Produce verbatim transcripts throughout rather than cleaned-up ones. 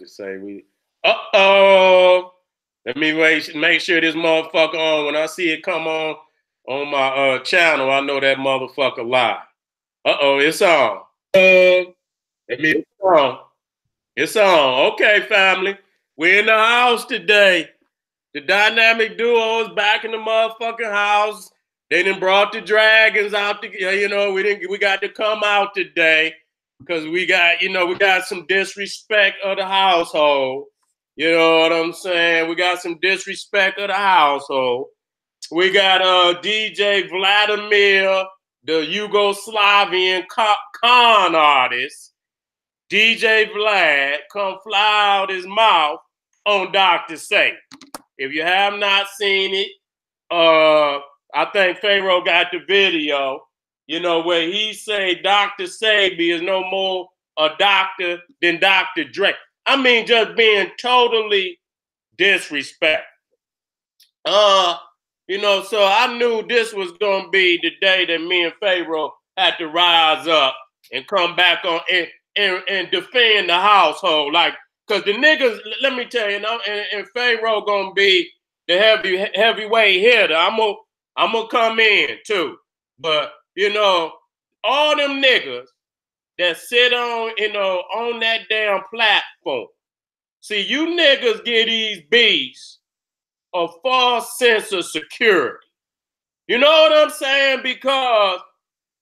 to say we uh-oh. Let me make sure this motherfucker on. When I see it come on on my uh channel, I know that motherfucker live. Uh-oh, it's on. Uh, let me it's on. It's on. Okay, family. We're in the house today. The dynamic duo is back in the motherfucking house. They done brought the dragons out. To, you know, we didn't. We got to come out today because we got, you know, we got some disrespect of the household. You know what I'm saying? We got some disrespect of the household. We got uh, D J Vladimir, the Yugoslavian con artist. D J Vlad come fly out his mouth on Doctor Sebi. If you have not seen it, uh, I think Pharaoh got the video, you know, where he say Doctor Sebi is no more a doctor than Doctor Dre. I mean, just being totally disrespectful. Uh, you know, so I knew this was going to be the day that me and Pharaoh had to rise up and come back on and, and, and defend the household, like, because the niggas, let me tell you, and, and, and Pharaoh gonna be the heavy heavyweight hitter. I'm gonna I'm gonna come in too. But you know, all them niggas that sit on, you know, on that damn platform. See, you niggas get these beasts a false sense of security. You know what I'm saying? Because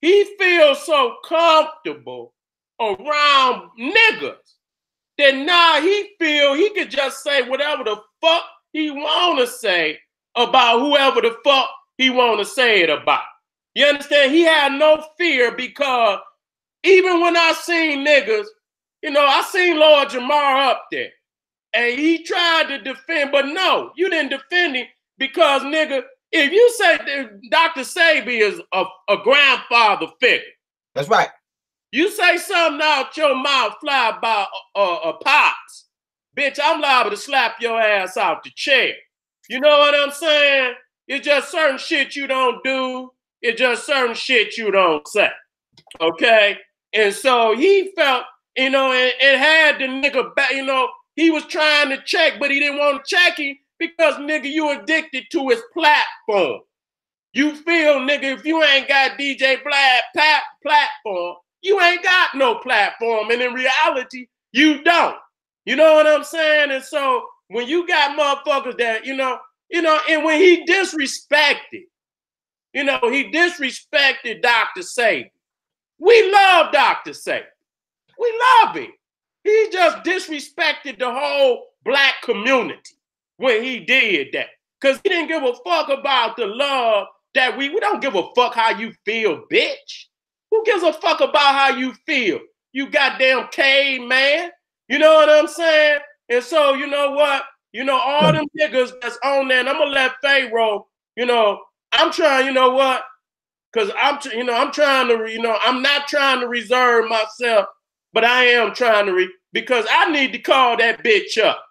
he feels so comfortable around niggas. Then now he feel he could just say whatever the fuck he wanna say about whoever the fuck he wanna say it about. You understand? He had no fear, because even when I seen niggas, you know, I seen Lord Jamar up there and he tried to defend, but no, you didn't defend him, because nigga, if you say that Doctor Sebi is a, a grandfather figure. That's right. You say something out your mouth, fly by a, a, a pops, bitch, I'm liable to slap your ass out the chair. You know what I'm saying? It's just certain shit you don't do. It's just certain shit you don't say. Okay? And so he felt, you know, and, and had the nigga back, you know, he was trying to check, but he didn't want to check him because, nigga, you addicted to his platform. You feel, nigga, if you ain't got D J Vlad pat platform, you ain't got no platform, and in reality, you don't. You know what I'm saying? And so when you got motherfuckers that, you know, you know, and when he disrespected, you know, he disrespected Doctor Sebi. We love Doctor Sebi. We love him. He just disrespected the whole black community when he did that, because he didn't give a fuck about the love that we, we don't give a fuck how you feel, bitch. Who gives a fuck about how you feel? You goddamn caveman. You know what I'm saying? And so, you know what? You know, all them niggas that's on there, and I'm going to let Pharaoh, you know, I'm trying, you know what? Because I'm, you know, I'm trying to, you know, I'm not trying to reserve myself, but I am trying to, re because I need to call that bitch up.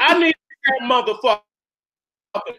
I need that motherfucker.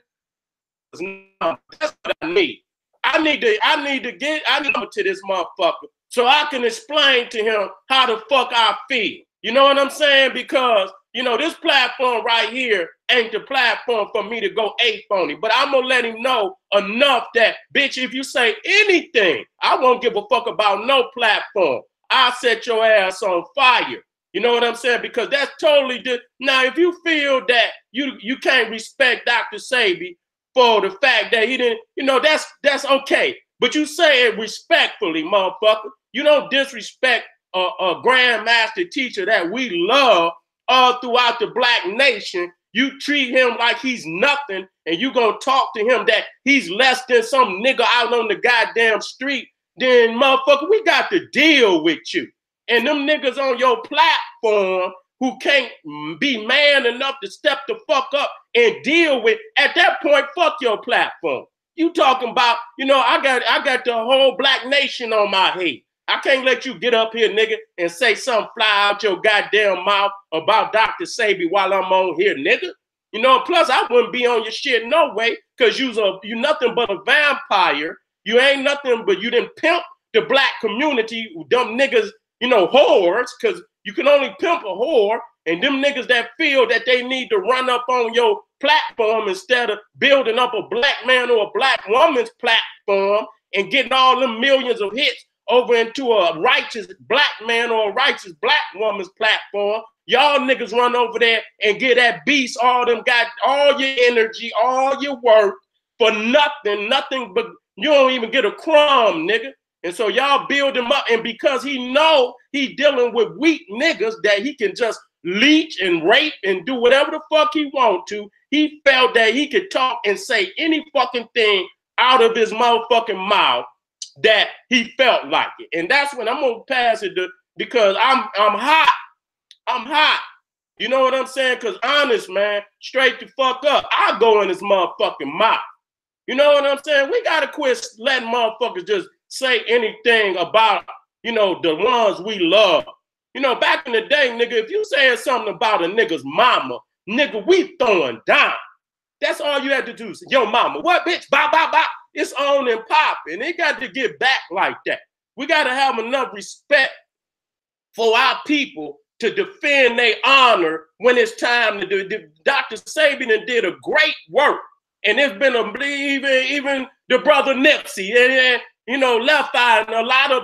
That's what I need. I need to, I need to get, I need to go to this motherfucker so I can explain to him how the fuck I feel. You know what I'm saying? Because, you know, this platform right here ain't the platform for me to go ape on him. But I'm going to let him know enough that, bitch, if you say anything, I won't give a fuck about no platform. I'll set your ass on fire. You know what I'm saying? Because that's totally different. Now, if you feel that you, you can't respect Doctor Sebi, for the fact that he didn't, you know, that's that's okay. But you say it respectfully, motherfucker. You don't disrespect a, a grandmaster teacher that we love all throughout the black nation. You treat him like he's nothing, and you gonna talk to him that he's less than some nigga out on the goddamn street. Then, motherfucker, we got to deal with you. And them niggas on your platform who can't be man enough to step the fuck up and deal with, at that point, fuck your platform. You talking about, you know, I got I got the whole black nation on my head. I can't let you get up here, nigga, and say something fly out your goddamn mouth about Doctor Sebi while I'm on here, nigga. You know, plus I wouldn't be on your shit no way, because you's a, you nothing but a vampire. You ain't nothing but you didn't pimp the black community, dumb niggas, you know, whores, because you can only pimp a whore. And them niggas that feel that they need to run up on your platform instead of building up a black man or a black woman's platform and getting all them millions of hits over into a righteous black man or a righteous black woman's platform. Y'all niggas run over there and get that beast all them got all your energy, all your work for nothing, nothing but you don't even get a crumb, nigga. And so y'all build him up, and because he know he dealing with weak niggas that he can just leech and rape and do whatever the fuck he want to, he felt that he could talk and say any fucking thing out of his motherfucking mouth that he felt like it. And that's when I'm gonna pass it to, because I'm I'm hot. I'm hot. You know what I'm saying? Because honest, man, straight the fuck up. I go in his motherfucking mouth. You know what I'm saying? We gotta quit letting motherfuckers just say anything about, you know, the ones we love. You know, back in the day, nigga, if you saying something about a nigga's mama, nigga, we throwing down. That's all you had to do. Say, yo, mama, what, bitch? Bop, bop, bop. It's on and popping. It got to get back like that. We got to have enough respect for our people to defend their honor when it's time to do it. Doctor Sebi did a great work. And it's been a, even, even the brother Nipsey, and, and, you know, Left Eye, and a lot of,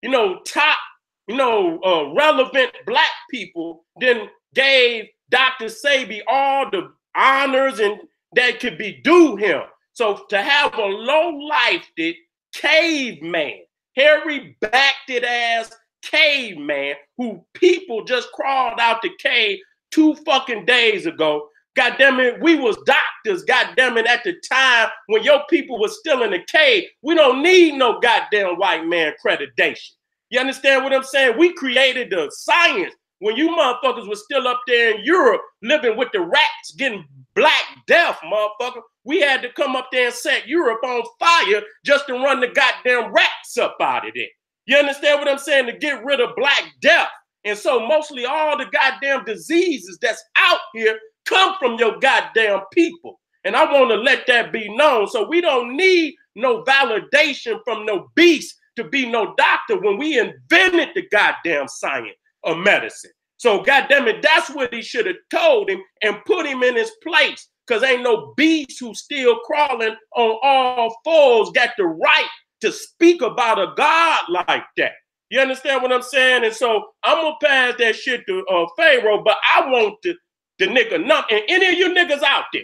you know, top, you know, uh, relevant black people then gave Doctor Sebi all the honors and that could be due him. So to have a low-lifed caveman, hairy-backed ass caveman who people just crawled out the cave two fucking days ago. God damn it, we was doctors, God damn it, at the time when your people was still in the cave. We don't need no goddamn white man accreditation. You understand what I'm saying? We created the science when you motherfuckers were still up there in Europe living with the rats, getting black death, motherfucker. We had to come up there and set Europe on fire just to run the goddamn rats up out of there. You understand what I'm saying? To get rid of black death. And so mostly all the goddamn diseases that's out here come from your goddamn people. And I want to let that be known. So we don't need no validation from no beast to be no doctor when we invented the goddamn science of medicine. So goddamn it, that's what he should have told him and put him in his place, because ain't no beast who's still crawling on all fours got the right to speak about a God like that. You understand what I'm saying? And so I'm going to pass that shit to uh, Pharaoh, but I want the, the nigga numb. And any of you niggas out there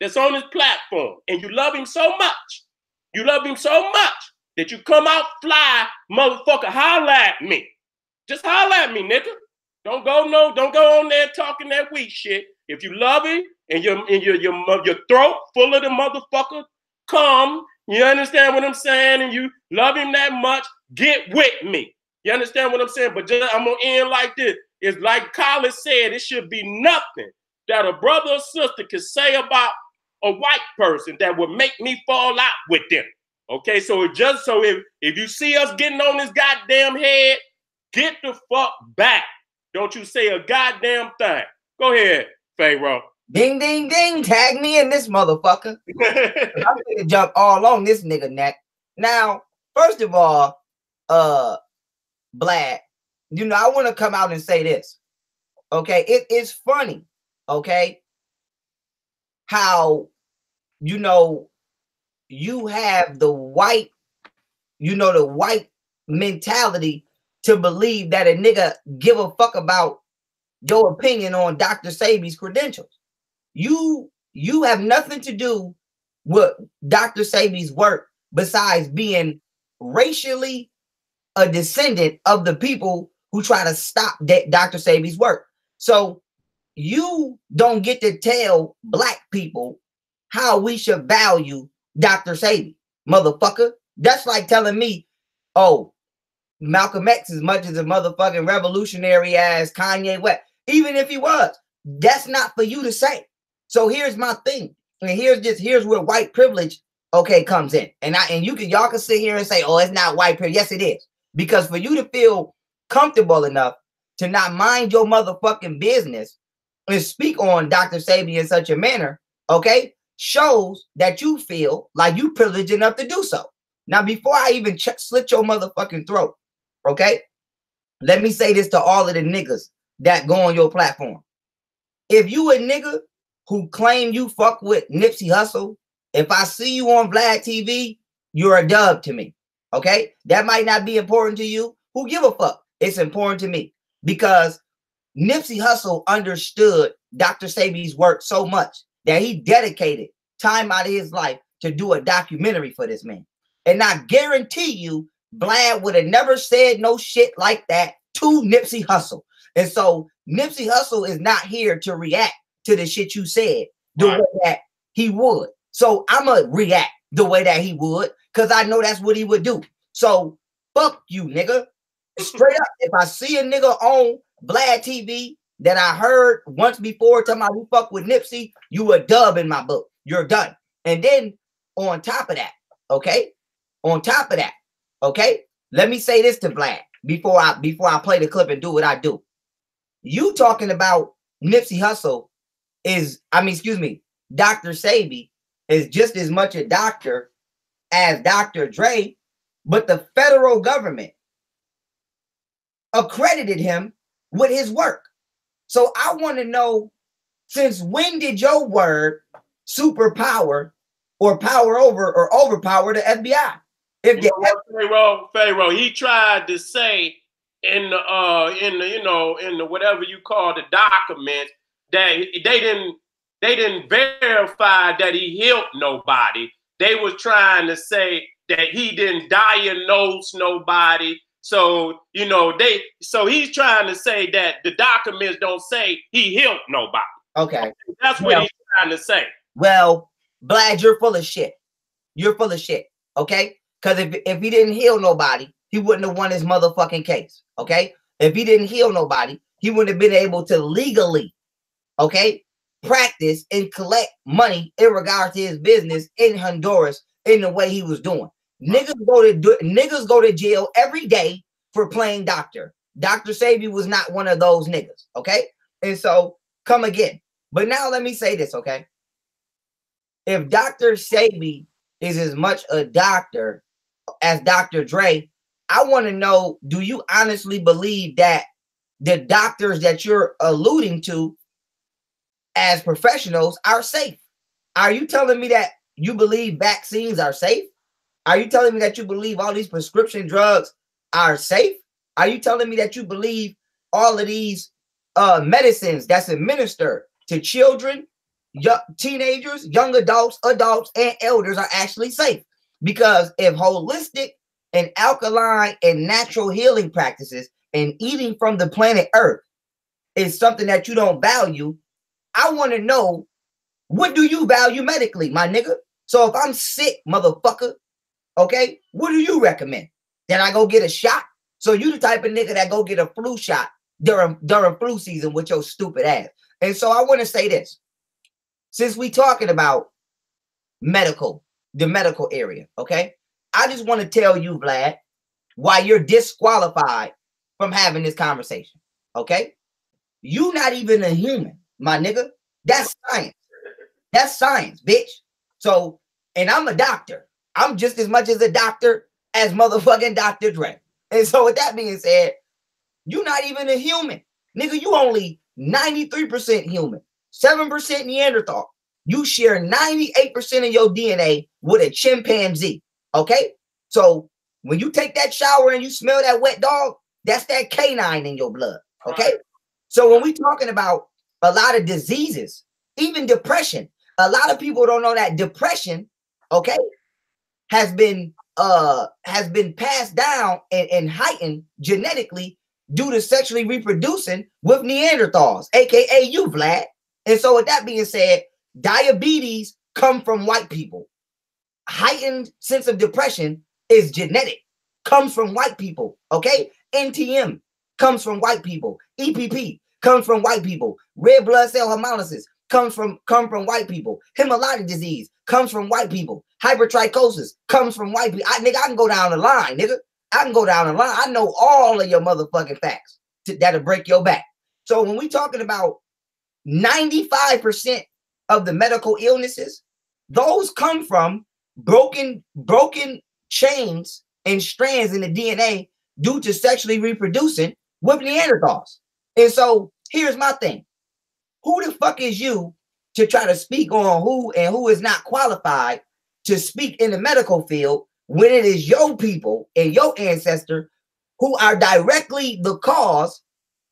that's on this platform and you love him so much, you love him so much, that you come out fly, motherfucker, holler at me. Just holler at me, nigga. Don't go no, don't go on there talking that weak shit. If you love it and your and your your your throat full of the motherfucker, come. You understand what I'm saying? And you love him that much, get with me. You understand what I'm saying? But just, I'm gonna end like this. It's like Colin said, it should be nothing that a brother or sister can say about a white person that would make me fall out with them. Okay, so it just so if, if you see us getting on this goddamn head, get the fuck back. Don't you say a goddamn thing. Go ahead, Pharaoh. Ding, ding, ding. Tag me in this motherfucker. I'm gonna jump all on this nigga neck. Now, first of all, uh, Vlad, you know, I want to come out and say this. Okay, it is funny, okay, how, you know, you have the white, you know, the white mentality to believe that a nigga give a fuck about your opinion on Doctor Sebi's credentials. You you have nothing to do with Doctor Sebi's work besides being racially a descendant of the people who try to stop that Doctor Sebi's work. So you don't get to tell black people how we should value Doctor Sebi, motherfucker. That's like telling me, oh, Malcolm X as much as a motherfucking revolutionary as Kanye West. Even if he was, that's not for you to say. So here's my thing, and here's just here's where white privilege, okay, comes in. And I and you can y'all can sit here and say, oh, it's not white privilege. Yes, it is, because for you to feel comfortable enough to not mind your motherfucking business and speak on Doctor Sebi in such a manner, okay, shows that you feel like you privileged enough to do so. Now, before I even ch slit your motherfucking throat, okay, let me say this to all of the niggas that go on your platform. If you a nigga who claim you fuck with Nipsey Hussle, if I see you on Vlad T V, you're a dub to me, okay? That might not be important to you. Who give a fuck? It's important to me because Nipsey Hussle understood Doctor Sebi's work so much that he dedicated time out of his life to do a documentary for this man. And I guarantee you, Vlad would have never said no shit like that to Nipsey Hussle. And so Nipsey Hussle is not here to react to the shit you said the right way that he would. So I'm going to react the way that he would because I know that's what he would do. So fuck you, nigga. Straight up, if I see a nigga on Vlad T V that I heard once before talking about who fuck with Nipsey, you a dub in my book. You're done. And then on top of that, okay? On top of that, okay? Let me say this to Vlad before I before I play the clip and do what I do. You talking about Nipsey Hussle is, I mean, excuse me, Doctor Sebi is just as much a doctor as Doctor Dre, but the federal government accredited him with his work. So I want to know, since when did your word superpower or power over or overpower the F B I? If you know, Pharaoh, Pharaoh, he tried to say in the uh in the you know in the whatever you call the document that they didn't they didn't verify that he healed nobody. They were trying to say that he didn't diagnose nobody. So you know they so he's trying to say that the documents don't say he healed nobody. Okay, that's what well, he's trying to say. Well, Vlad, you're full of shit. You're full of shit. Okay. Because if, if he didn't heal nobody, he wouldn't have won his motherfucking case, okay? If he didn't heal nobody, he wouldn't have been able to legally, okay, practice and collect money in regards to his business in Honduras in the way he was doing. Niggas go to, do, niggas go to jail every day for playing doctor. Doctor Sebi was not one of those niggas, okay? And so, come again. But now let me say this, okay? If Doctor Sebi is as much a doctor as Doctor Dre, I want to know, do you honestly believe that the doctors that you're alluding to as professionals are safe? Are you telling me that you believe vaccines are safe? Are you telling me that you believe all these prescription drugs are safe? Are you telling me that you believe all of these uh, medicines that's administered to children, young, teenagers, young adults, adults, and elders are actually safe? Because if holistic and alkaline and natural healing practices and eating from the planet Earth is something that you don't value, I want to know, what do you value medically, my nigga? So if I'm sick, motherfucker, okay, what do you recommend? That I go get a shot? So you the type of nigga that go get a flu shot during, during flu season with your stupid ass. And so I want to say this. Since we talking about medical, the medical area, okay? I just want to tell you, Vlad, why you're disqualified from having this conversation, okay? You're not even a human, my nigga. That's science. That's science, bitch. So, and I'm a doctor. I'm just as much as a doctor as motherfucking Doctor Dre. And so with that being said, you're not even a human. Nigga, you only ninety-three percent human, seven percent Neanderthal. You share ninety-eight percent of your D N A with a chimpanzee. Okay, so when you take that shower and you smell that wet dog, that's that canine in your blood. Okay, so when we talking about a lot of diseases, even depression, a lot of people don't know that depression, okay, has been uh has been passed down and, and heightened genetically due to sexually reproducing with Neanderthals, aka you, Vlad. And so with that being said, diabetes come from white people. Heightened sense of depression is genetic, comes from white people, okay? N T M comes from white people. E P P comes from white people. Red blood cell hemolysis comes from, come from white people. Hemolytic disease comes from white people. Hypertrichosis comes from white people. I, nigga, I can go down the line, nigga. I can go down the line. I know all of your motherfucking facts to, that'll break your back. So when we talking about ninety-five percent of the medical illnesses, those come from broken broken chains and strands in the D N A due to sexually reproducing with Neanderthals. And so here's my thing. Who the fuck is you to try to speak on who and who is not qualified to speak in the medical field when it is your people and your ancestor who are directly the cause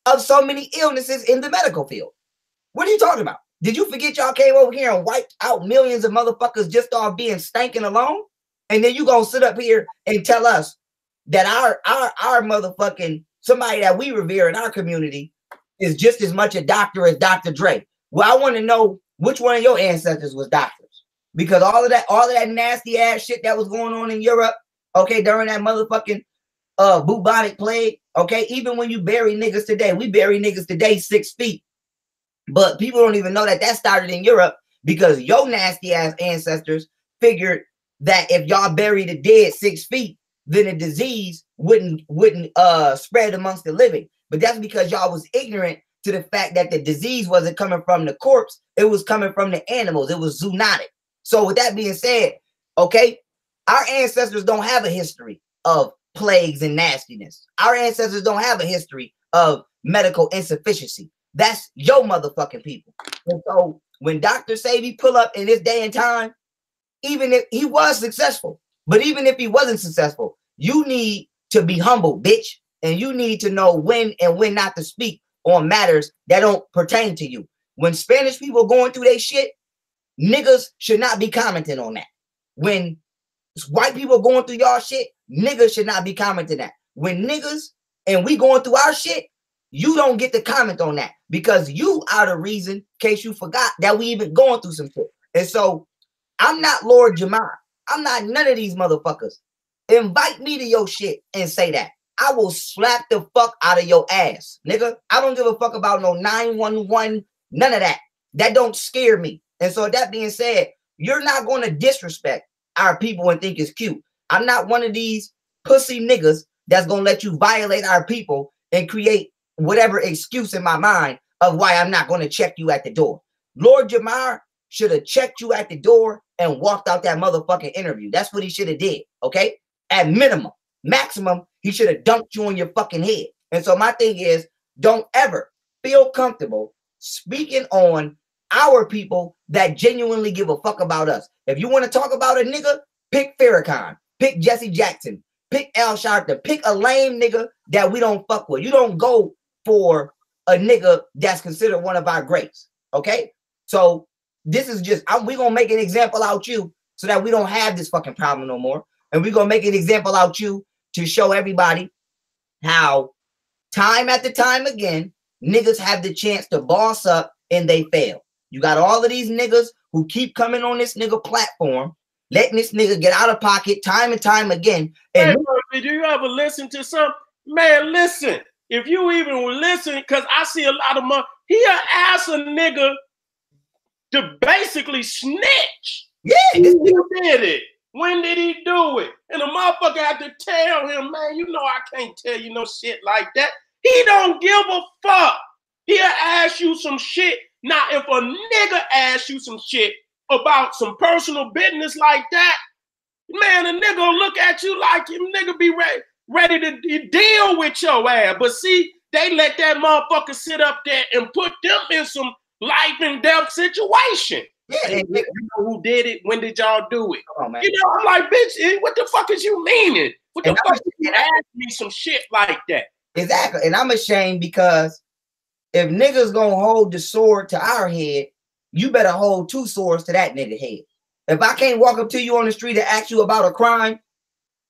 of so many illnesses in the medical field? What are you talking about? Did you forget y'all came over here and wiped out millions of motherfuckers just off being stankin' alone? And then you gonna sit up here and tell us that our our our motherfucking somebody that we revere in our community is just as much a doctor as Doctor Dre. Well, I want to know which one of your ancestors was doctors, because all of that, all of that nasty ass shit that was going on in Europe, okay, during that motherfucking uh, bubonic plague, okay. Even when you bury niggas today, we bury niggas today six feet. But people don't even know that that started in Europe, because your nasty ass ancestors figured that if y'all buried the dead six feet, then the disease wouldn't wouldn't uh, spread amongst the living. But that's because y'all was ignorant to the fact that the disease wasn't coming from the corpse. It was coming from the animals. It was zoonotic. So with that being said, okay, our ancestors don't have a history of plagues and nastiness. Our ancestors don't have a history of medical insufficiency. That's your motherfucking people. And so when Doctor Sebi pull up in this day and time, even if he was successful, but even if he wasn't successful, you need to be humble, bitch. And you need to know when and when not to speak on matters that don't pertain to you. When Spanish people going through their shit, niggas should not be commenting on that. When white people going through y'all shit, niggas should not be commenting that. When niggas and we going through our shit, you don't get to comment on that, because you are the reason, in case you forgot, that we even going through some shit. And so I'm not Lord Jamar. I'm not none of these motherfuckers. Invite me to your shit and say that. I will slap the fuck out of your ass, nigga. I don't give a fuck about no nine one one, none of that. That don't scare me. And so that being said, you're not going to disrespect our people and think it's cute. I'm not one of these pussy niggas that's going to let you violate our people and create whatever excuse in my mind of why I'm not going to check you at the door. Lord Jamar should have checked you at the door and walked out that motherfucking interview. That's what he should have did, okay? At minimum. Maximum, he should have dunked you on your fucking head. And so my thing is, don't ever feel comfortable speaking on our people that genuinely give a fuck about us. If you want to talk about a nigga, pick Farrakhan, pick Jesse Jackson, pick Al Sharpton, pick a lame nigga that we don't fuck with. You don't go for a nigga that's considered one of our greats, okay? So this is just, I'm, we're going to make an example out you so that we don't have this fucking problem no more. And we're going to make an example out you to show everybody how time after time again, niggas have the chance to boss up and they fail. You got all of these niggas who keep coming on this nigga platform, letting this nigga get out of pocket time and time again. And hey, do you ever listen to some man? Listen, if you even listen, because I see a lot of my he asked a nigga to basically snitch. Yeah, this nigga did it. When did he do it? And the motherfucker had to tell him, man, you know I can't tell you no shit like that. He don't give a fuck. He'll ask you some shit. Now, if a nigga asks you some shit about some personal business like that, man, a nigga will look at you like him nigga be re ready to deal with your ass. But see, they let that motherfucker sit up there and put them in some life and death situation. Yeah, you know who did it? When did y'all do it? Oh, man. You know, I'm like, bitch, what the fuck is you meaning? What the and fuck is you asking me some shit like that? Exactly. And I'm ashamed, because if niggas gonna hold the sword to our head, you better hold two swords to that nigga head. If I can't walk up to you on the street and ask you about a crime,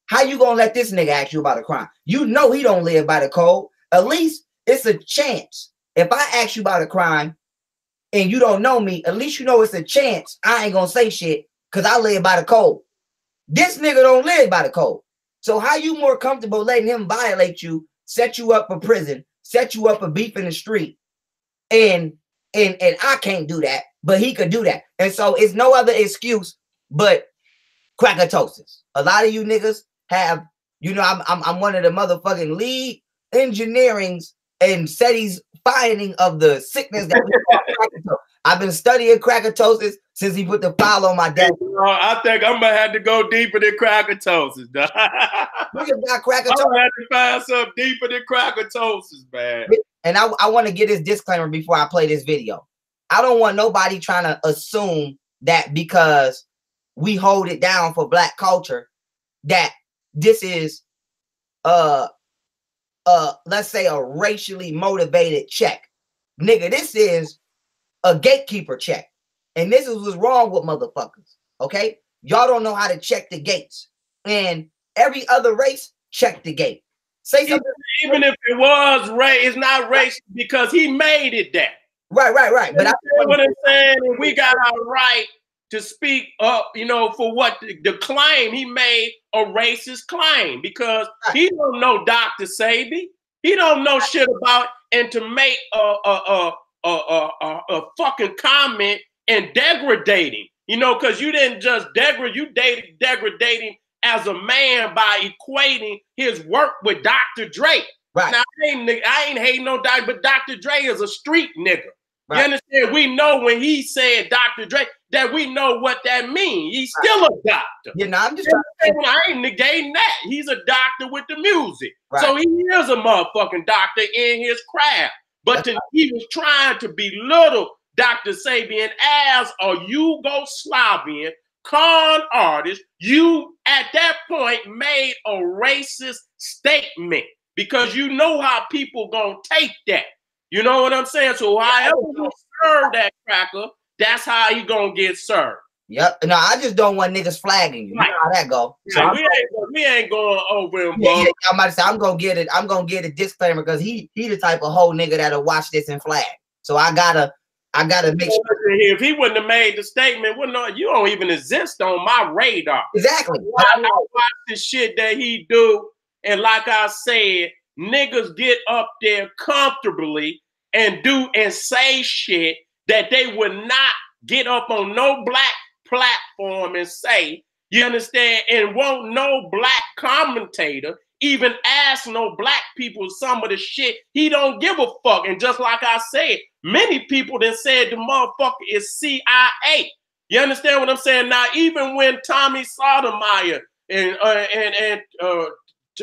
how you gonna let this nigga ask you about a crime? You know he don't live by the code. At least it's a chance. If I ask you about a crime, and you don't know me, at least you know it's a chance I ain't gonna say shit, because I live by the code. This nigga don't live by the code. So how you more comfortable letting him violate you, set you up for prison, set you up for beef in the street, and and and I can't do that, but he could do that. And so it's no other excuse but crackatosis. A lot of you niggas have, you know, I'm I'm, I'm one of the motherfucking lead engineerings and SETI's finding of the sickness that we call crackatosis. I've been studying crackatosis since he put the file on my desk. Uh, I think I'm gonna have to go deeper than crackatosis. We got crackatosis. I'm gonna have to find something deeper than crackatosis, man. and I, I want to get this disclaimer before I play this video. I don't want nobody trying to assume that because we hold it down for black culture, that this is, uh, uh, let's say a racially motivated check. Nigga, this is a gatekeeper check. And this is what's wrong with motherfuckers, okay? Y'all don't know how to check the gates. And every other race, check the gate. Say something. Even if it was race, it's not racist because he made it that. Right, right, right. But I what I'm saying, we got our right to speak up, you know, for what the, the claim he made, a racist claim, because right. he don't know Doctor Sebi. He don't know shit about, and to make a a a a, a, a fucking comment and degrading, you know, because you didn't just degrade, you dated degrading as a man by equating his work with Doctor Dre. Right. Now, I ain't, I ain't hating no Doctor, but Doctor Dre is a street nigga. Right. You understand? We know when he said Doctor Dre, that we know what that means. He's still right. a doctor. You know, I'm just saying, I ain't negating that. He's a doctor with the music. Right. So he is a motherfucking doctor in his craft. But to, right. he was trying to belittle Doctor Sebi as a Yugoslavian con artist. You, at that point, made a racist statement. Because you know how people gonna take that. You know what I'm saying? So however you serve that cracker, that's how he gonna get served. Yep. No, I just don't want niggas flagging you. Right. You know how that go. So yeah, we, ain't, we ain't going over him, bro. Yeah, yeah, I'm about to say, I'm gonna get it. I'm gonna get a disclaimer because he he the type of whole nigga that'll watch this and flag. So I gotta I gotta make sure. If he wouldn't have made the statement, well, no, you don't even exist on my radar. Exactly. I, I watch the shit that he do. And like I said, niggas get up there comfortably and do and say shit that they would not get up on no black platform and say, you understand? And won't no black commentator even ask no black people some of the shit. He don't give a fuck. And just like I said, many people that said the motherfucker is C I A. You understand what I'm saying? Now, even when Tommy Sotomayor and, uh, and, and, uh,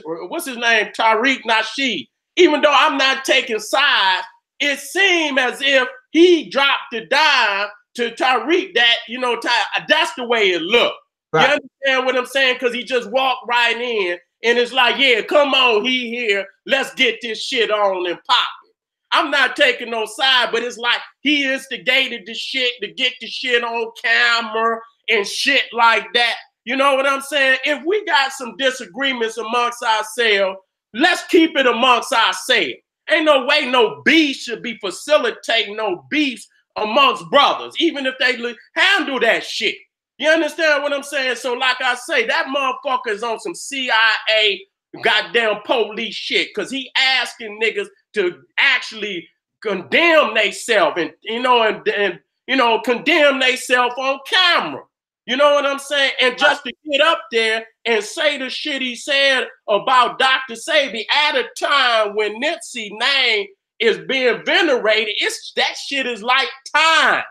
what's his name? Tariq Nasheed. Even though I'm not taking sides, it seemed as if he dropped the dime to Tariq that, you know, that's the way it looked. Right. You understand what I'm saying? Because he just walked right in and it's like, yeah, come on, he here. Let's get this shit on and pop it. I'm not taking no side, but it's like he instigated the shit to get the shit on camera and shit like that. You know what I'm saying? If we got some disagreements amongst ourselves, let's keep it amongst ourselves. Ain't no way no beef should be facilitating no beefs amongst brothers, even if they handle that shit. You understand what I'm saying? So like I say, that motherfucker is on some C I A goddamn police shit because he asking niggas to actually condemn themselves and, you know, and, and you know, condemn themselves on camera. You know what I'm saying? And just to get up there and say the shit he said about Doctor Sebi at a time when Nipsey's name is being venerated, it's that shit is like timed.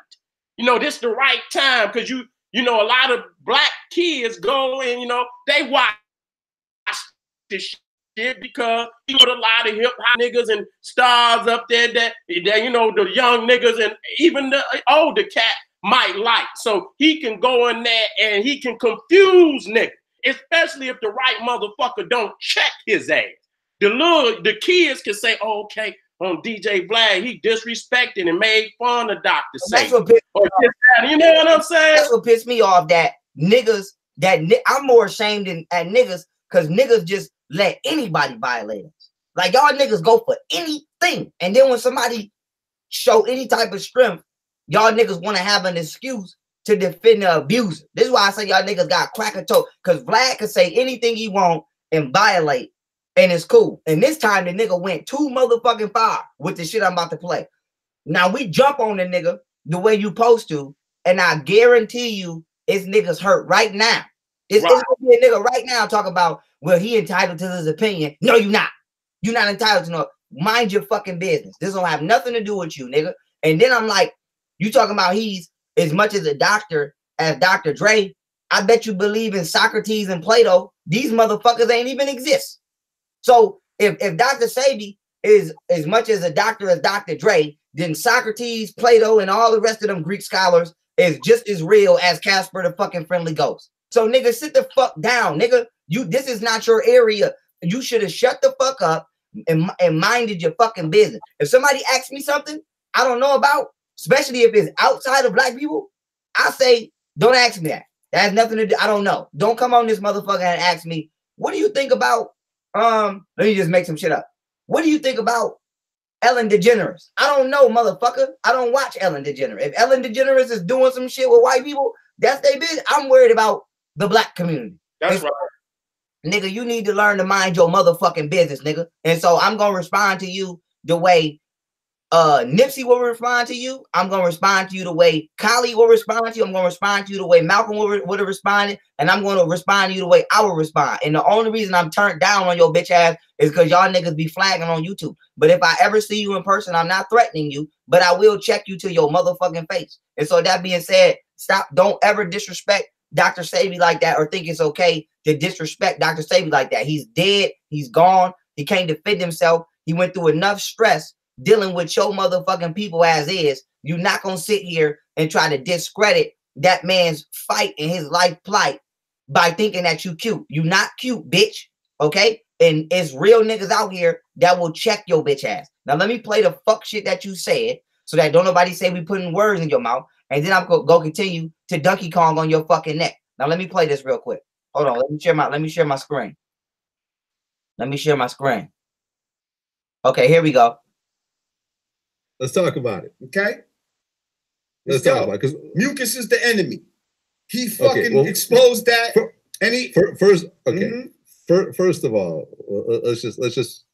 You know, this the right time because you, you know, a lot of black kids go and, you know, they watch this shit because you know a lot of hip hop niggas and stars up there that, that you know, the young niggas and even the older cat might like. So he can go in there and he can confuse niggas, especially if the right motherfucker don't check his ass. The little, the kids can say, oh, okay, on D J Vlad, he disrespected and made fun of Doctor Sebi. You know what I'm saying? That's what pissed me off, that niggas, that I'm more ashamed than, at niggas because niggas just let anybody violate us. Like y'all niggas go for anything. And then when somebody show any type of strength, y'all niggas want to have an excuse to defend the abuser. This is why I say y'all niggas got crack a toe. Because Vlad could say anything he want and violate, and it's cool. And this time the nigga went too motherfucking far with the shit I'm about to play. Now we jump on the nigga the way you supposed to, and I guarantee you it's niggas hurt right now. It's, right. it's going to be a nigga right now talking about, well, he entitled to his opinion. No, you're not. You're not entitled to no. Mind your fucking business. This don't have nothing to do with you, nigga. And then I'm like, you talking about he's as much as a doctor as Doctor Dre. I bet you believe in Socrates and Plato. These motherfuckers ain't even exist. So if, if Doctor Sebi is as much as a doctor as Doctor Dre, then Socrates, Plato, and all the rest of them Greek scholars is just as real as Casper the fucking friendly ghost. So nigga, sit the fuck down, nigga. You, this is not your area. You should have shut the fuck up and, and minded your fucking business. If somebody asks me something I don't know about, especially if it's outside of black people, I say, don't ask me that. That has nothing to do, I don't know. Don't come on this motherfucker and ask me, what do you think about, um, let me just make some shit up. What do you think about Ellen DeGeneres? I don't know, motherfucker. I don't watch Ellen DeGeneres. If Ellen DeGeneres is doing some shit with white people, that's their business. I'm worried about the black community. That's right. Nigga, you need to learn to mind your motherfucking business, nigga. And so I'm going to respond to you the way uh, Nipsey will respond to you. I'm going to respond to you the way Kylie will respond to you. I'm going to respond to you the way Malcolm would, would have responded. And I'm going to respond to you the way I will respond. And the only reason I'm turned down on your bitch ass is because y'all niggas be flagging on YouTube. But if I ever see you in person, I'm not threatening you, but I will check you to your motherfucking face. And so that being said, stop. Don't ever disrespect Doctor Sebi like that, or think it's okay to disrespect Doctor Sebi like that. He's dead. He's gone. He can't defend himself. He went through enough stress dealing with your motherfucking people as is. You're not going to sit here and try to discredit that man's fight and his life plight by thinking that you cute. You not cute, bitch. Okay? And it's real niggas out here that will check your bitch ass. Now let me play the fuck shit that you said so that don't nobody say we putting words in your mouth. And then I'm going to go continue to Donkey Kong on your fucking neck. Now, let me play this real quick. Hold on. Let me share my, let me share my screen. Let me share my screen. Okay, here we go. Let's talk about it, okay? Let's, Let's talk about it. Because Mucus is the enemy. He fucking okay, well, exposed that. For, and he, for, first, okay. Mm-hmm. for, first of all, let's just, let's just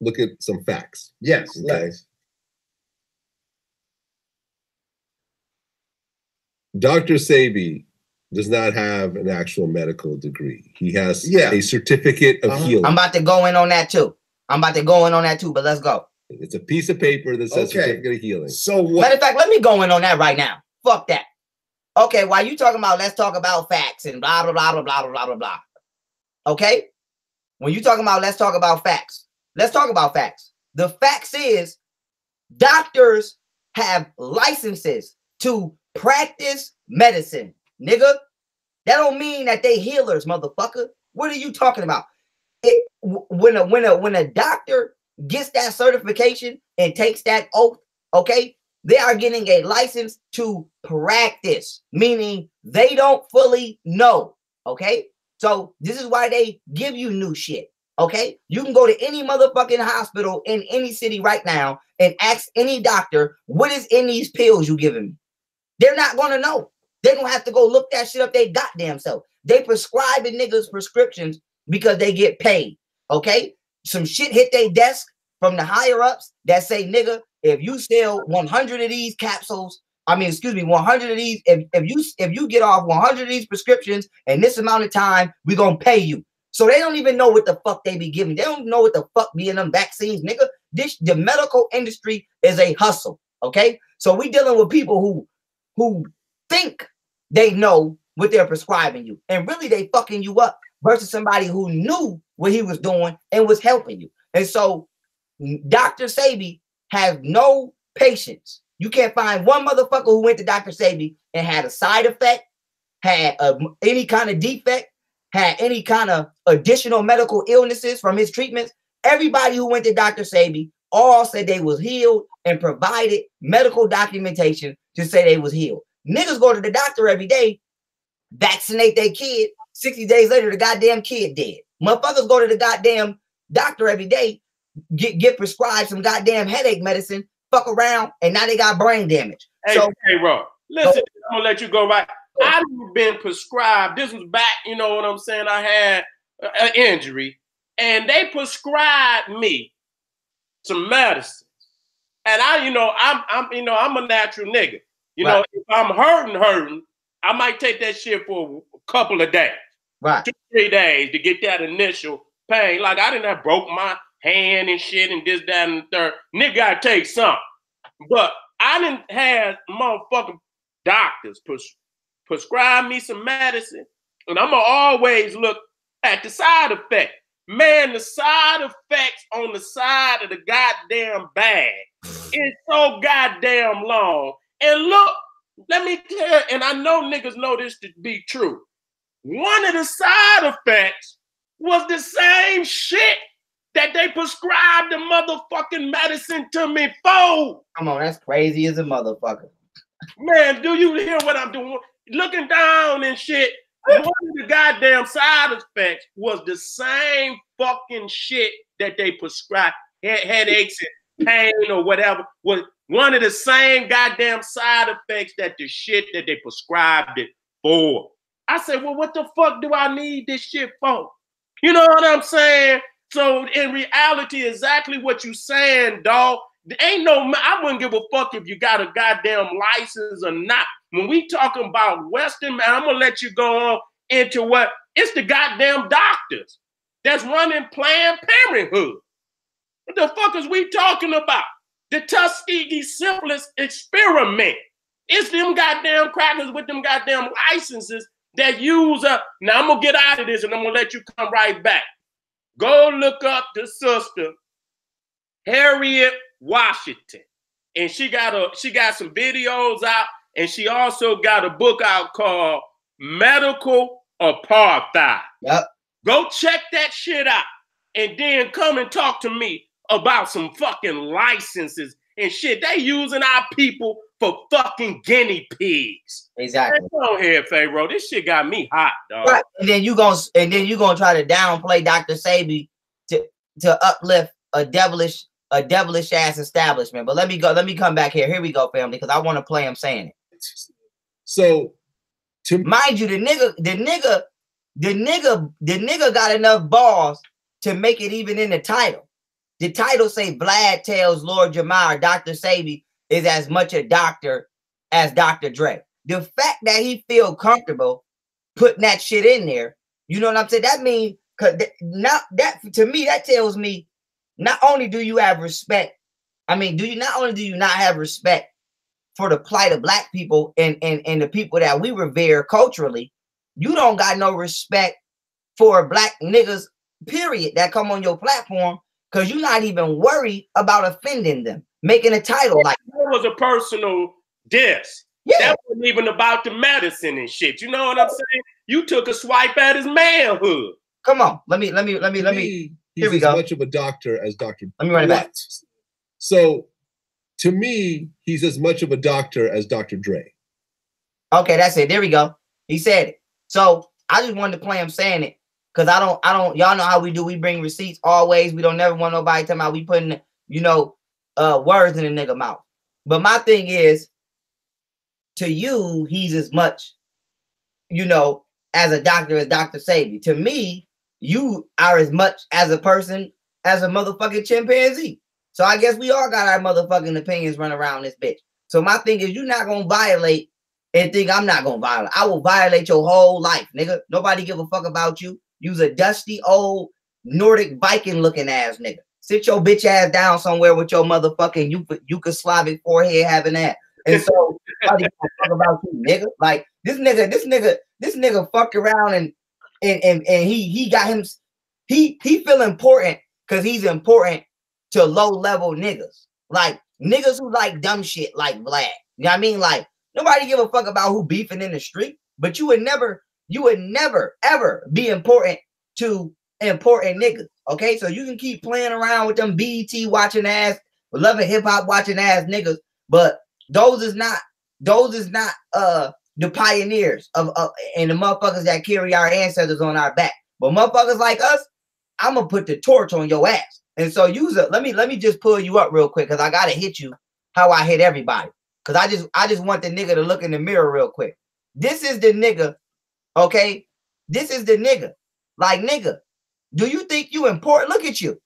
look at some facts. Yes, okay? Yes. Doctor Sebi does not have an actual medical degree. He has yeah. a certificate of uh-huh. healing. I'm about to go in on that too. I'm about to go in on that too, but let's go. It's a piece of paper that says okay. certificate of healing. So what? Matter of fact, let me go in on that right now. Fuck that. Okay, while you talking about, let's talk about facts and blah, blah, blah, blah, blah, blah, blah, blah. Okay? When you talking about, let's talk about facts. Let's talk about facts. The facts is doctors have licenses to practice medicine, nigga. That don't mean that they healers, motherfucker. What are you talking about? It when a when a when a doctor gets that certification and takes that oath, okay, they are getting a license to practice, meaning they don't fully know, okay? So this is why they give you new shit, okay? You can go to any motherfucking hospital in any city right now and ask any doctor, what is in these pills you giving me? They're not going to know. They're going to have to go look that shit up they goddamn self. They prescribe the niggas prescriptions because they get paid, okay? Some shit hit their desk from the higher-ups that say, nigga, if you sell one hundred of these capsules, I mean, excuse me, one hundred of these, if, if, you, if you get off one hundred of these prescriptions in this amount of time, we're going to pay you. So they don't even know what the fuck they be giving. They don't know what the fuck be in them vaccines, nigga. This, the medical industry is a hustle, okay? So we dealing with people who who think they know what they're prescribing you. And really they fucking you up versus somebody who knew what he was doing and was helping you. And so Doctor Sebi has no patience. You can't find one motherfucker who went to Doctor Sebi and had a side effect, had a, any kind of defect, had any kind of additional medical illnesses from his treatments. Everybody who went to Doctor Sebi all said they was healed and provided medical documentation to say they was healed. Niggas go to the doctor every day, vaccinate their kid. sixty days later, the goddamn kid dead. Motherfuckers go to the goddamn doctor every day, get, get prescribed some goddamn headache medicine, fuck around, and now they got brain damage. Hey, so, hey, bro, listen, so, I'm gonna let you go right. I've been prescribed, this was back, you know what I'm saying, I had an injury, and they prescribed me some medicine. And I, you know, I'm, I'm, you know, I'm a natural nigga. You right. know, if I'm hurting, hurting, I might take that shit for a couple of days, right, two, three days to get that initial pain. Like I didn't have broke my hand and shit and this, that, and the third. Nigga, I take something, but I didn't have motherfucking doctors pres prescribe me some medicine, and I'm gonna always look at the side effect. Man, the side effects on the side of the goddamn bag is so goddamn long. And look, let me clear, and I know niggas know this to be true. One of the side effects was the same shit that they prescribed the motherfucking medicine to me for. Come on, that's crazy as a motherfucker. Man, do you hear what I'm doing? Looking down and shit. One of the goddamn side effects was the same fucking shit that they prescribed. Head, headaches and pain or whatever was one of the same goddamn side effects that the shit that they prescribed it for. I said, well, what the fuck do I need this shit for? You know what I'm saying? So in reality, exactly what you saying, dog. There ain't no, I wouldn't give a fuck if you got a goddamn license or not. When we talking about Western, man, I'm gonna let you go on into what it's the goddamn doctors that's running Planned Parenthood. What the fuck is we talking about? The Tuskegee syphilis experiment. It's them goddamn crackers with them goddamn licenses that use up. Now I'm gonna get out of this and I'm gonna let you come right back. Go look up the sister, Harriet Washington, and she got a she got some videos out, and she also got a book out called Medical Apartheid. Yep. Go check that shit out, and then come and talk to me about some fucking licenses and shit. They using our people for fucking guinea pigs. Exactly. Man, go ahead, Pharaoh. This shit got me hot, dog. Right. And then you gonna and then you gonna try to downplay Doctor Sebi to to uplift a devilish. A devilish ass establishment. But let me go. Let me come back here. Here we go, family, because I want to play him saying it. So, to mind you, the nigga, the nigga, the nigga, the nigga got enough balls to make it even in the title. The title say Vlad tells Lord Jamar Doctor Sebi is as much a doctor as Doctor Dre. The fact that he feel comfortable putting that shit in there, you know what I'm saying? That means, cause not that to me, that tells me. Not only do you have respect, I mean, do you not only do you not have respect for the plight of black people and, and, and the people that we revere culturally, you don't got no respect for black niggas, period, that come on your platform because you're not even worried about offending them, making a title like that. That was a personal diss. Yeah. That wasn't even about the medicine and shit. You know what I'm saying? You took a swipe at his manhood. Come on, let me, let me, let me, let me. He's Here we as go. much of a doctor as Doctor Let me run it back. So, to me, he's as much of a doctor as Doctor Dre. Okay, that's it. There we go. He said it. So I just wanted to play him saying it because I don't, I don't. Y'all know how we do. We bring receipts always. We don't never want nobody talking about we putting, you know, uh, words in a nigga mouth. But my thing is, to you, he's as much, you know, as a doctor as Doctor Sebi. To me, you are as much as a person as a motherfucking chimpanzee. So I guess we all got our motherfucking opinions run around this bitch. So my thing is, you're not going to violate and think I'm not going to violate. I will violate your whole life, nigga. Nobody give a fuck about you. You's a dusty old Nordic Viking looking ass nigga. Sit your bitch ass down somewhere with your motherfucking you Yugoslavic forehead having that. And so nobody give a fuck about you, nigga. Like this nigga, this nigga, this nigga fuck around and And, and and he he got him he he feel important because he's important to low level niggas like niggas who like dumb shit like Vlad. You know what I mean? Like nobody give a fuck about who beefing in the street, but you would never you would never ever be important to important niggas. Okay, so you can keep playing around with them B E T watching ass, loving hip hop watching ass niggas, but those is not those is not uh. the pioneers of, of and the motherfuckers that carry our ancestors on our back. But motherfuckers like us, I'm gonna put the torch on your ass. And so use it. Let me let me just pull you up real quick because I gotta hit you how I hit everybody. Cause I just I just want the nigga to look in the mirror real quick. This is the nigga, okay? This is the nigga. Like nigga, do you think you important? Look at you.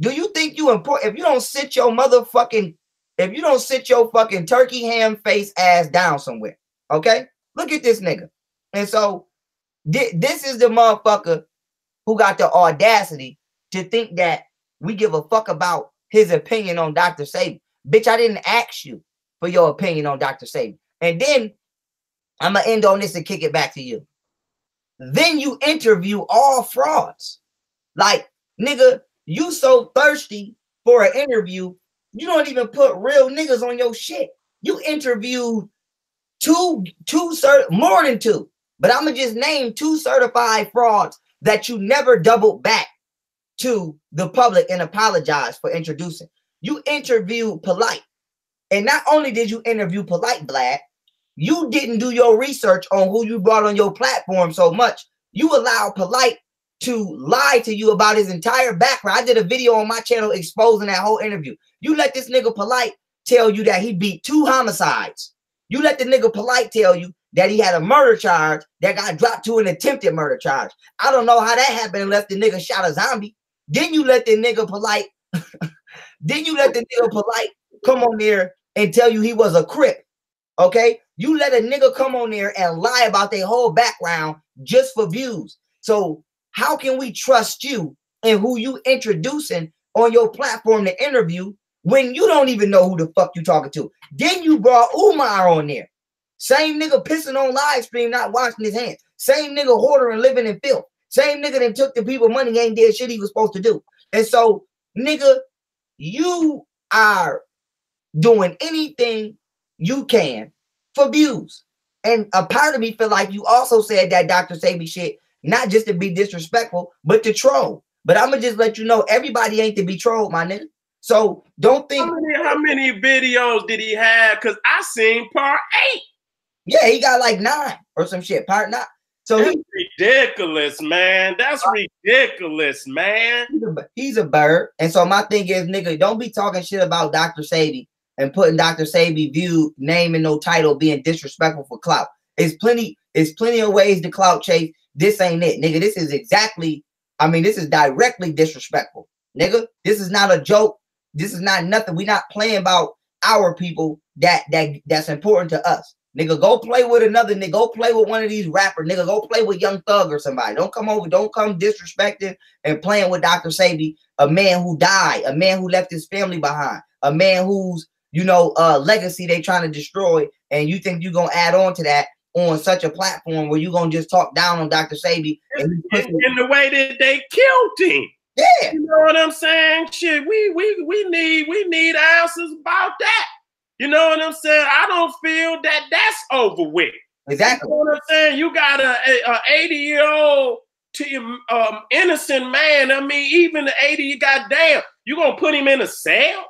Do you think you important? If you don't sit your motherfucking, if you don't sit your fucking turkey ham face ass down somewhere. Okay, look at this nigga. And so th this is the motherfucker who got the audacity to think that we give a fuck about his opinion on Doctor Sebi. Bitch, I didn't ask you for your opinion on Doctor Sebi. And then I'm going to end on this and kick it back to you. Then you interview all frauds. Like, nigga, you so thirsty for an interview, you don't even put real niggas on your shit. You interviewed two, two more than two, but I'm gonna just name two certified frauds that you never doubled back to the public and apologize for introducing. You interviewed Polite. And not only did you interview Polite, Vlad, you didn't do your research on who you brought on your platform so much. You allowed Polite to lie to you about his entire background. I did a video on my channel exposing that whole interview. You let this nigga Polite tell you that he beat two homicides. You let the nigga Polite tell you that he had a murder charge that got dropped to an attempted murder charge. I don't know how that happened unless the nigga shot a zombie. Then you let the nigga Polite, then you let the nigga Polite come on there and tell you he was a Crip, okay? You let a nigga come on there and lie about their whole background just for views. So how can we trust you and who you introducing on your platform to interview when you don't even know who the fuck you talking to? Then you brought Umar on there. Same nigga pissing on live stream, not washing his hands. Same nigga hoarding and living in filth. Same nigga that took the people money, ain't did shit he was supposed to do. And so, nigga, you are doing anything you can for views. And a part of me feel like you also said that Doctor Sebi shit, not just to be disrespectful, but to troll. But I'm gonna just let you know, everybody ain't to be trolled, my nigga. So don't think. How many, how many videos did he have? Cause I seen part eight. Yeah, he got like nine or some shit, part nine. So that's he, ridiculous, man. That's uh, ridiculous, man. He's a, he's a bird. And so my thing is, nigga, don't be talking shit about Doctor Sebi and putting Doctor Sebi view, name and no title, being disrespectful for clout. It's plenty, it's plenty of ways to clout chase. This ain't it, nigga. This is exactly, I mean, this is directly disrespectful, nigga. This is not a joke. This is not nothing. We're not playing about our people that that that's important to us. Nigga, go play with another nigga. Go play with one of these rappers. Nigga, go play with Young Thug or somebody. Don't come over. Don't come disrespecting and playing with Doctor Sebi, a man who died, a man who left his family behind, a man whose, you know, uh, legacy they trying to destroy. And you think you're going to add on to that on such a platform where you're going to just talk down on Doctor Sebi. And in the way that they killed him. Yeah. You know what I'm saying? Shit, we, we, we, need, we need answers about that. You know what I'm saying? I don't feel that that's over with. Exactly. You know what I'm saying? You got a, a, a eighty year old to, um, innocent man. I mean, even the eighty, goddamn, you gonna put him in a cell?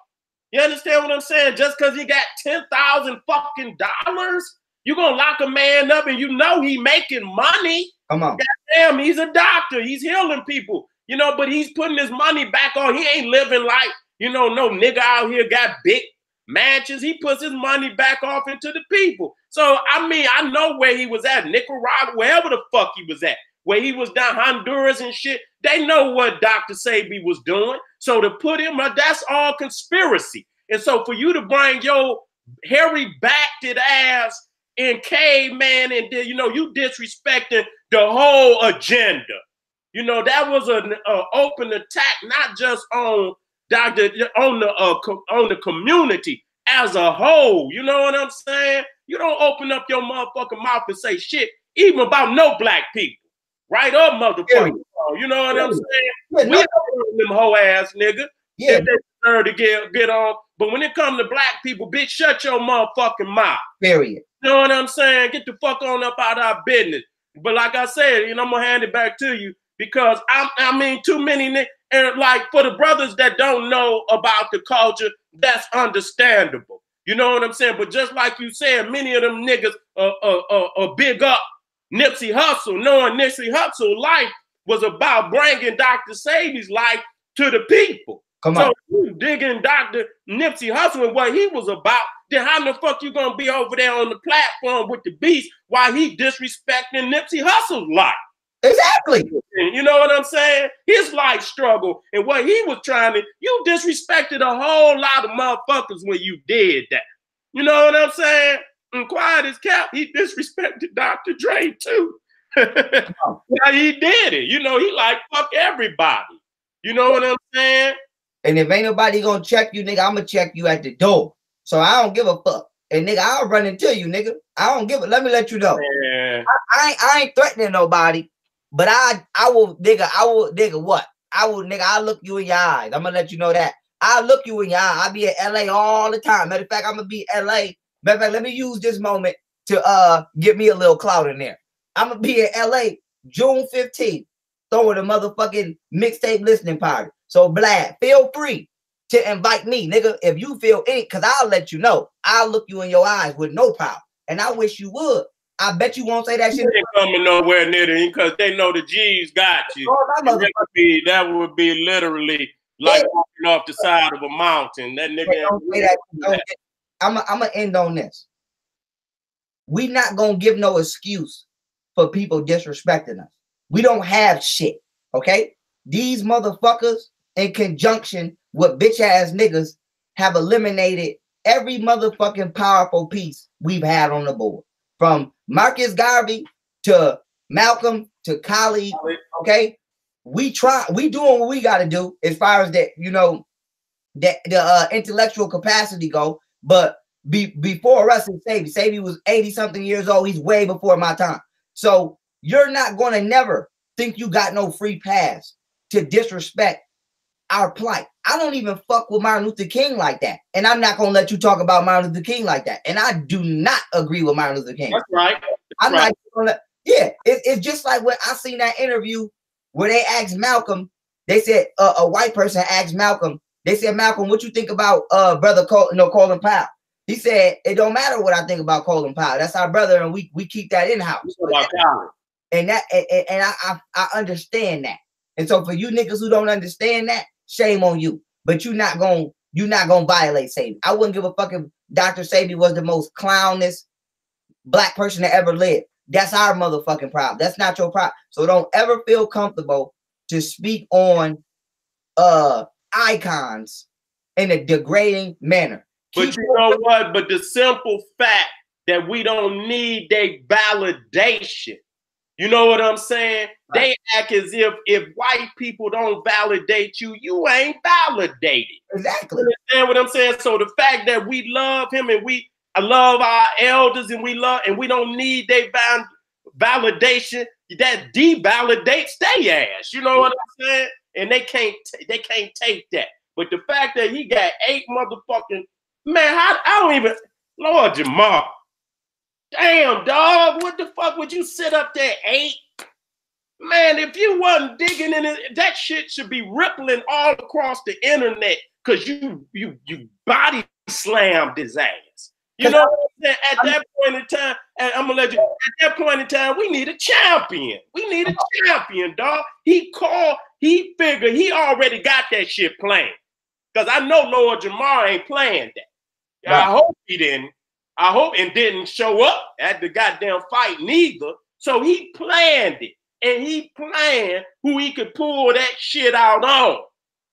You understand what I'm saying? Just because he got ten thousand fucking dollars, you gonna lock a man up and you know he making money? Come on. Goddamn, he's a doctor. He's healing people. You know, but he's putting his money back on. He ain't living like, you know, no nigga out here got big mansions. He puts his money back off into the people. So I mean, I know where he was at, Nicaragua, wherever the fuck he was at, where he was down Honduras and shit. They know what Doctor Sebi was doing. So to put him up, that's all conspiracy. And so for you to bring your hairy backed ass in caveman and you know you disrespecting the whole agenda. You know that was an uh, open attack, not just on Doctor on the uh, on the community as a whole. You know what I'm saying? You don't open up your motherfucking mouth and say shit even about no black people, right? Or motherfucking, yeah. You know what I'm saying? Yeah, we don't them whole ass nigga. Yeah, if they deserve to get get on. But when it comes to black people, bitch, shut your motherfucking mouth. Period. You know what I'm saying? Get the fuck on up out of our business. But like I said, you know, I'm gonna hand it back to you because I I mean too many niggas. And like for the brothers that don't know about the culture, that's understandable. You know what I'm saying? But just like you said, many of them niggas are, are, are, are big up Nipsey Hussle, knowing Nipsey Hussle life was about bringing Doctor Sebi's life to the people. Come on. So you digging Doctor Nipsey Hussle and what he was about, then how the fuck you gonna be over there on the platform with the beast while he disrespecting Nipsey Hussle's life? Exactly. You know what I'm saying? His life struggle and what he was trying to, you disrespected a whole lot of motherfuckers when you did that. You know what I'm saying? And quiet as kept, he disrespected Doctor Dre too. Oh. Now he did it. You know, he like, fuck everybody. You know what I'm saying? And if ain't nobody gonna check you, nigga, I'm gonna check you at the door. So I don't give a fuck. And nigga, I'll run into you, nigga. I don't give a, let me let you know. Yeah. I, I, ain't, I ain't threatening nobody. But I, I will, nigga, I will, nigga, what? I will, nigga, I'll look you in your eyes. I'm gonna let you know that. I'll look you in your eye. I'll be in L A all the time. Matter of fact, I'm gonna be in L A. Matter of fact, let me use this moment to uh get me a little clout in there. I'm gonna be in L A June fifteenth, throwing a motherfucking mixtape listening party. So Vlad, feel free to invite me, nigga, if you feel it, because I'll let you know. I'll look you in your eyes with no power. And I wish you would. I bet you won't say that shit. They ain't coming nowhere near them because they know the G's got you. Oh, that, would be, that would be literally like yeah. walking off the side of a mountain. That nigga hey, don't say that. Don't that. I'm going to end on this. We not going to give no excuse for people disrespecting us. We don't have shit, okay? These motherfuckers in conjunction with bitch ass niggas have eliminated every motherfucking powerful piece we've had on the board. From Marcus Garvey to Malcolm to Kylie, okay? We try, we doing what we gotta do as far as that, you know, that the uh, intellectual capacity go, but be, before us is Sebi. Sebi was eighty something years old, he's way before my time. So you're not gonna never think you got no free pass to disrespect our plight. I don't even fuck with Martin Luther King like that. And I'm not going to let you talk about Martin Luther King like that. And I do not agree with Martin Luther King. That's right. That's I'm right. not gonna, yeah, it, it's just like when I seen that interview where they asked Malcolm, they said, uh, a white person asked Malcolm, they said, Malcolm, what you think about uh, brother Col no, Colin Powell? He said, it don't matter what I think about Colin Powell. That's our brother and we we keep that in-house. And, that, and, and I, I, I understand that. And so for you niggas who don't understand that, shame on you, but you're not gonna you're not gonna violate Sebi. I wouldn't give a fuck if Doctor Sebi was the most clownest black person that ever lived. That's our motherfucking problem. That's not your problem. So don't ever feel comfortable to speak on uh icons in a degrading manner. But Keep you know what? But the simple fact that we don't need their validation. You know what I'm saying? Right. They act as if if white people don't validate you, you ain't validated. Exactly. You understand what I'm saying? So the fact that we love him and we I love our elders and we love and we don't need their validation, that devalidates their ass. You know what I'm saying? And they can't they can't take that. But the fact that he got eight motherfucking man, I, I don't even Lord Jamar. Damn, dog, what the fuck would you sit up there eight? Man, if you wasn't digging in it, that shit should be rippling all across the internet because you you you body slammed his ass. You know what I'm saying? At that point in time, and I'm gonna let you at that point in time, we need a champion. We need a champion, dog. He called, he figured he already got that shit playing. Because I know Lord Jamar ain't playing that. Right. I hope he didn't. I hope and didn't show up at the goddamn fight neither. So he planned it and he planned who he could pull that shit out on.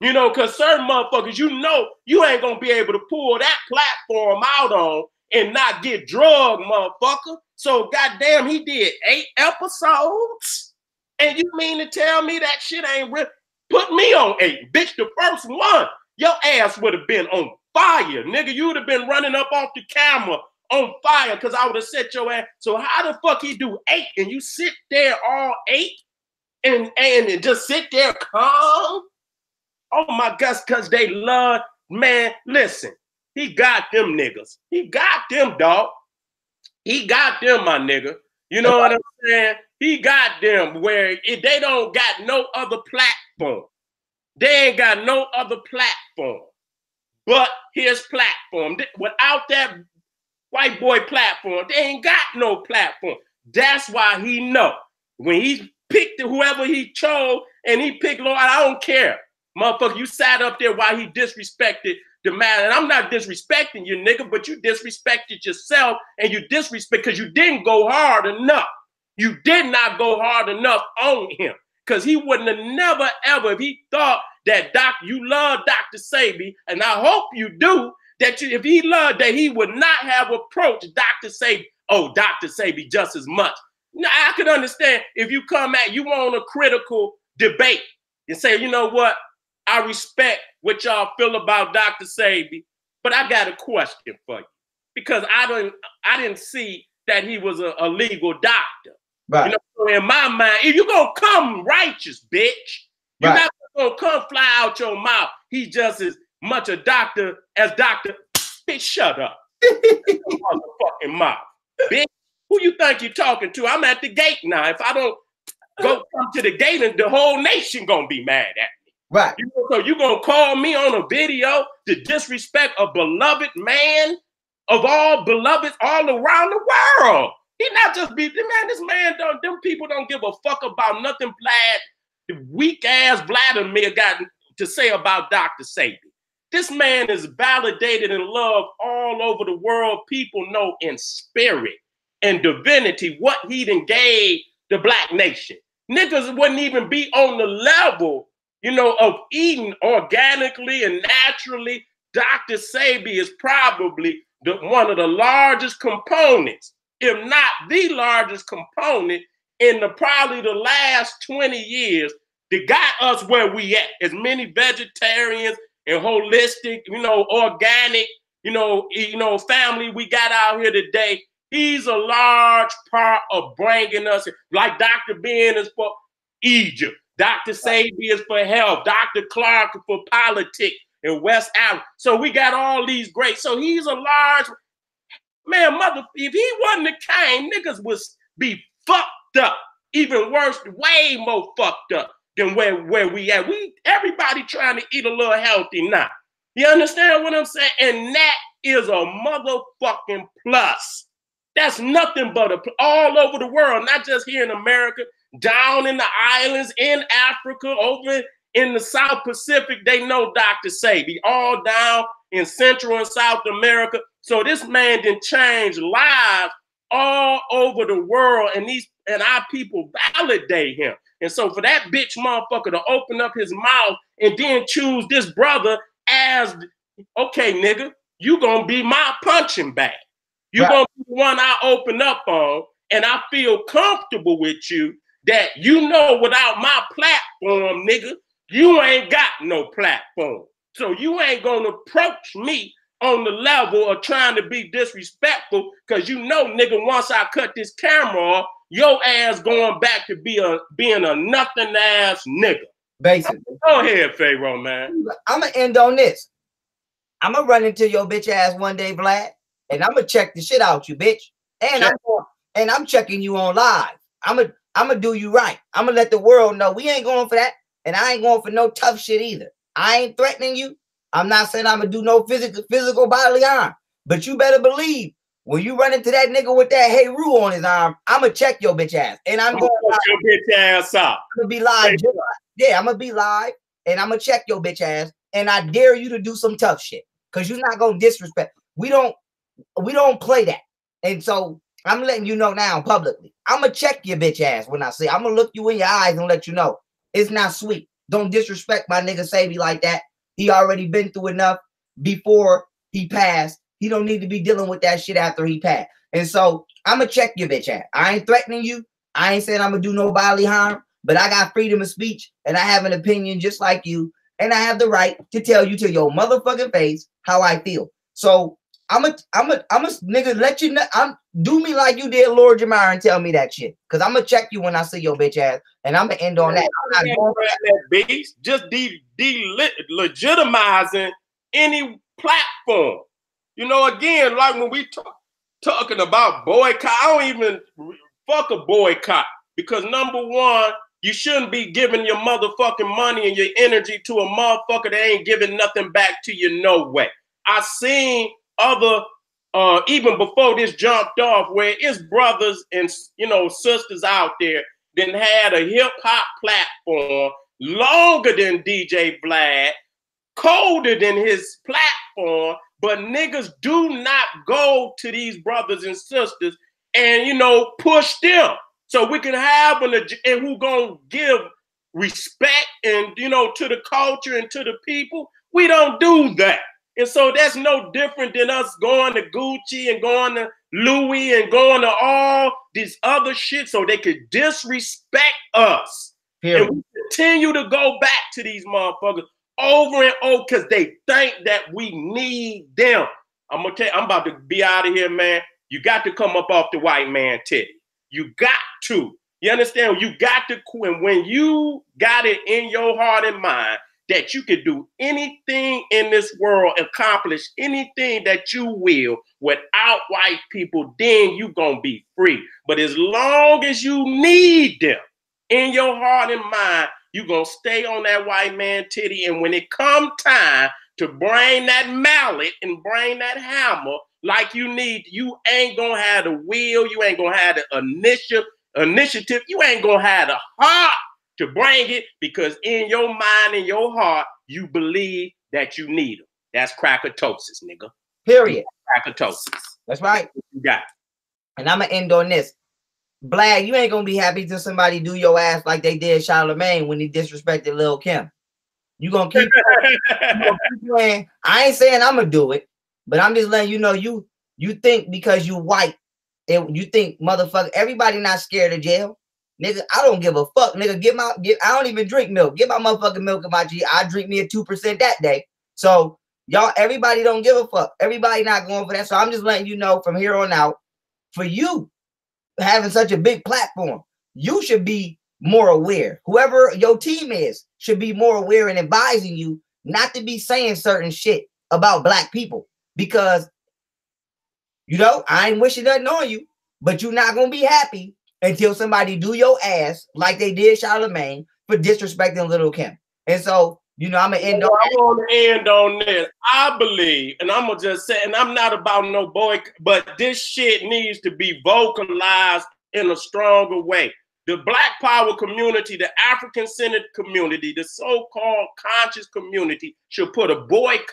You know, because certain motherfuckers, you know, you ain't going to be able to pull that platform out on and not get drugged, motherfucker. So goddamn, he did eight episodes. And you mean to tell me that shit ain't real? Put me on eight. Bitch, the first one, your ass would have been on fire, nigga. You would have been running up off the camera on fire because I would have set your ass. So how the fuck he do eight and you sit there all eight and, and, and just sit there calm? Oh my gosh, because they love, man, listen, he got them niggas. He got them, dog. He got them, my nigga. You know what I'm saying? He got them where if they don't got no other platform. They ain't got no other platform. But his platform, without that white boy platform, they ain't got no platform. That's why he know. When he picked whoever he chose and he picked Lord, I don't care. Motherfucker, you sat up there while he disrespected the man. And I'm not disrespecting you, nigga, but you disrespected yourself and you disrespect because you didn't go hard enough. You did not go hard enough on him because he wouldn't have never, ever, if he thought that doc, you love Doctor Sebi, and I hope you do, that you, if he loved that, he would not have approached Doctor Sebi, oh, Doctor Sebi just as much. Now, I could understand if you come at, you want a critical debate and say, you know what, I respect what y'all feel about Doctor Sebi, but I got a question for you, because I didn't, I didn't see that he was a, a legal doctor. Right. You know, so in my mind, if you're going to come righteous, bitch, you're right. not gonna come fly out your mouth. He's just as much a doctor as Doctor Bitch, shut up. Motherfucking mouth. Bitch, who you think you're talking to? I'm at the gate now. If I don't go come to the gate, and the whole nation gonna be mad at me. Right. You know, so you gonna call me on a video to disrespect a beloved man of all beloveds all around the world? He not just be, man, this man don't, them people don't give a fuck about nothing Vlad, the weak ass Vladimir got to say about Doctor Sebi. This man is validated and loved all over the world. People know in spirit and divinity what he done gave the black nation. Niggas wouldn't even be on the level, you know, of eating organically and naturally. Doctor Sebi is probably the, one of the largest components, if not the largest component, in the probably the last twenty years that got us where we at. As many vegetarians and holistic, you know, organic, you know, you know, family we got out here today. He's a large part of bringing us, like Doctor Ben is for Egypt, Doctor Sebi is for health, Doctor Clark for politics in West Africa. So we got all these great, so he's a large, man, mother, if he wasn't the king, niggas would be fucked up, even worse, way more fucked up than where, where we at. We, everybody trying to eat a little healthy now. You understand what I'm saying? And that is a motherfucking plus. That's nothing but a, all over the world, not just here in America, down in the islands, in Africa, over in the South Pacific, they know Doctor Sebi, all down in Central and South America. So this man didn't change lives all over the world, and these and our people validate him. And so for that bitch motherfucker to open up his mouth and then choose this brother as, okay, nigga, you gonna be my punching bag. You're right. Gonna be the one I open up on, and I feel comfortable with you that you know without my platform, nigga, you ain't got no platform. So you ain't gonna approach me on the level of trying to be disrespectful, because you know, nigga, once I cut this camera off, your ass going back to be a, being a nothing ass nigga. Basically. Go ahead, Pharaoh, man. I'm gonna end on this. I'm gonna run into your bitch ass one day, Vlad, and I'm gonna check the shit out you, bitch. And sure. I'm gonna, and I'm checking you on live. I'm gonna I'm gonna do you right. I'm gonna let the world know we ain't going for that, and I ain't going for no tough shit either. I ain't threatening you. I'm not saying I'm gonna do no physical physical bodily harm. But you better believe when you run into that nigga with that hey rule on his arm, I'm gonna check your bitch ass, and I'm, I'm going to check your bitch ass up. I'm gonna be live. Hey. Yeah, I'm gonna be live, and I'm gonna check your bitch ass, and I dare you to do some tough shit, cause you're not gonna disrespect. We don't. We don't play that. And so I'm letting you know now publicly. I'm going to check your bitch ass when I see. I'm going to look you in your eyes and let you know. It's not sweet. Don't disrespect my nigga Sebi like that. He already been through enough before he passed. He don't need to be dealing with that shit after he passed. And so I'm going to check your bitch ass. I ain't threatening you. I ain't saying I'm going to do no bodily harm. But I got freedom of speech, and I have an opinion just like you. And I have the right to tell you to your motherfucking face how I feel. So I'm a, I'm a, I'm a nigga, let you know, I'm, do me like you did Lord Jamar and tell me that shit. Cause I'm gonna check you when I see your bitch ass, and I'm gonna end on that. I'm not going that beast, just de, de legitimizing any platform. You know, again, like when we talk, talking about boycott, I don't even fuck a boycott, because number one, you shouldn't be giving your motherfucking money and your energy to a motherfucker that ain't giving nothing back to you no way. I seen other, uh, even before this jumped off, where it's brothers and, you know, sisters out there that had a hip hop platform longer than D J Vlad, colder than his platform, but niggas do not go to these brothers and sisters and, you know, push them. So we can have an, and who gonna give respect and, you know, to the culture and to the people. We don't do that. And so that's no different than us going to Gucci and going to Louis and going to all this other shit so they could disrespect us. Yeah. And we continue to go back to these motherfuckers over and over because they think that we need them. I'm gonna tell you, I'm about to be out of here, man. You got to come up off the white man tip. You got to. You understand? You got to quit. And when you got it in your heart and mind that you can do anything in this world, accomplish anything that you will without white people, then you're going to be free. But as long as you need them in your heart and mind, you're going to stay on that white man titty. And when it come time to bring that mallet and bring that hammer like you need, you ain't going to have the will, you ain't going to have the initiative, initiative, you ain't going to have the heart to bring it, because in your mind, in your heart, you believe that you need them. That's crackatosis, nigga. Period. Crackatosis. That's right. You got it. And I'm going to end on this. Vlad, you ain't going to be happy till somebody do your ass like they did Charlemagne when he disrespected Lil' Kim. You going to keep playing. I ain't saying I'm going to do it, but I'm just letting you know, you you think because you white, and you think, motherfucker, everybody not scared of jail. Nigga, I don't give a fuck. Nigga, get my, get, I don't even drink milk. Get my motherfucking milk in my G. I drink me a two percent that day. So, y'all, everybody don't give a fuck. Everybody not going for that. So, I'm just letting you know from here on out, for you having such a big platform, you should be more aware. Whoever your team is should be more aware and advising you not to be saying certain shit about black people, because, you know, I ain't wishing nothing on you, but you're not going to be happy until somebody do your ass like they did Charlemagne for disrespecting Lil' Kim. And so, you know, I'm going to end on I'm going to end on this. I believe, and I'm going to just say, and I'm not about no boy, but this shit needs to be vocalized in a stronger way. The Black Power community, the African-centered community, the so-called conscious community should put a boycott.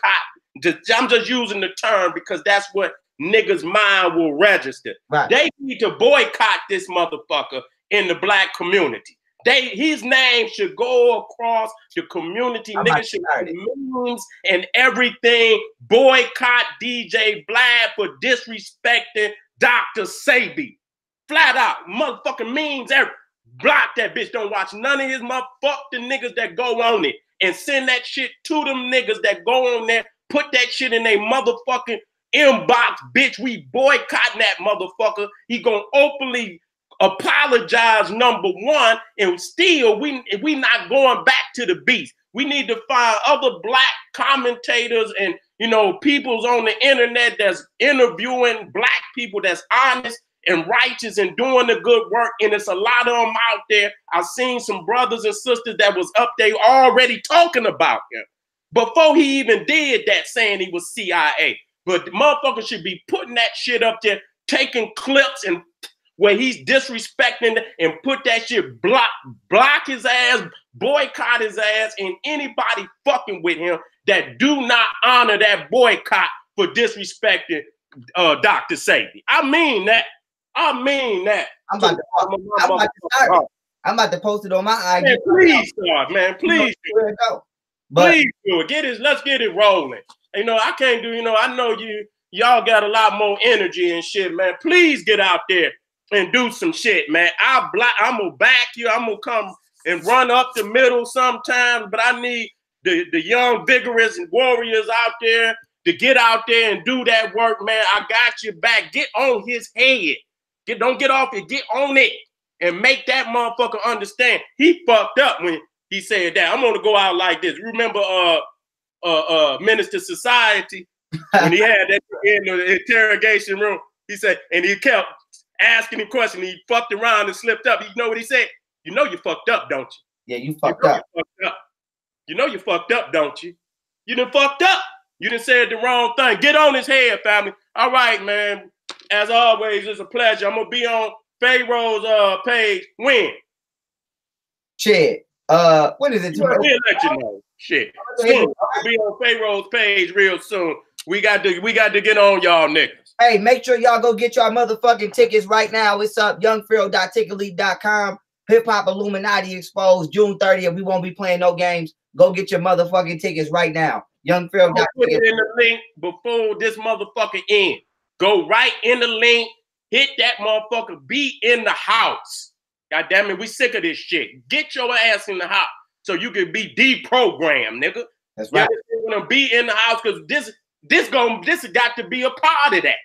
I'm just using the term because that's what niggas' mind will register. Right. They need to boycott this motherfucker in the black community. They, his name should go across the community. I'm niggas should do memes and everything. Boycott D J Vlad for disrespecting Doctor Sebi. Flat out, motherfucking memes. Every, block that bitch. Don't watch none of his motherfucking niggas that go on it, and send that shit to them niggas that go on there. Put that shit in their motherfucking inbox, bitch. We boycotting that motherfucker. He gonna openly apologize, number one, and still we we not going back to the beast. We need to find other black commentators and, you know, peoples on the internet that's interviewing black people that's honest and righteous and doing the good work. And it's a lot of them out there. I've seen some brothers and sisters that was up there already talking about him before he even did that, saying he was C I A. But the motherfucker should be putting that shit up there, taking clips and where he's disrespecting, and put that shit, block, block his ass, boycott his ass, and anybody fucking with him that do not honor that boycott for disrespecting uh, Doctor Sebi. I mean that. I mean that. I'm about to, I'm I'm about to, I'm about to post it on my I G. Man, please, God, man, please. You know, But, Please do it. Get it. Let's get it rolling. You know, I can't do, you know, I know you, y'all got a lot more energy and shit, man. Please get out there and do some shit, man. I block, I'm going to back you. I'm going to come and run up the middle sometimes, but I need the, the young, vigorous and warriors out there to get out there and do that work, man. I got your back. Get on his head. Get, don't get off it. Get on it and make that motherfucker understand. He fucked up when he said that. I'm gonna go out like this. Remember, uh, uh, uh, Minister Society, when he had that in the interrogation room. He said, and he kept asking him questions. He fucked around and slipped up. You know what he said? You know you fucked up, don't you? Yeah, you fucked, you know up. You fucked up. You know you fucked up, don't you? You done fucked up. You done said the wrong thing. Get on his head, family. All right, man. As always, it's a pleasure. I'm gonna be on Pharaoh's uh page. When? Shit. Uh, when is it? We'll let you know. Shit, soon. I'll be on Pharaoh's page real soon. We got to, we got to get on y'all niggas. Hey, make sure y'all go get your motherfucking tickets right now. It's up young pharaoh dot ticketleap dot com. Hip Hop Illuminati Exposed June thirtieth. We won't be playing no games. Go get your motherfucking tickets right now. Young Pharaoh. Put it in the link before this motherfucker end. Go right in the link. Hit that motherfucker. Be in the house. God damn it, we sick of this shit. Get your ass in the house so you can be deprogrammed, nigga. That's right. You're gonna be in the house because this, this gonna, this has got to be a part of that.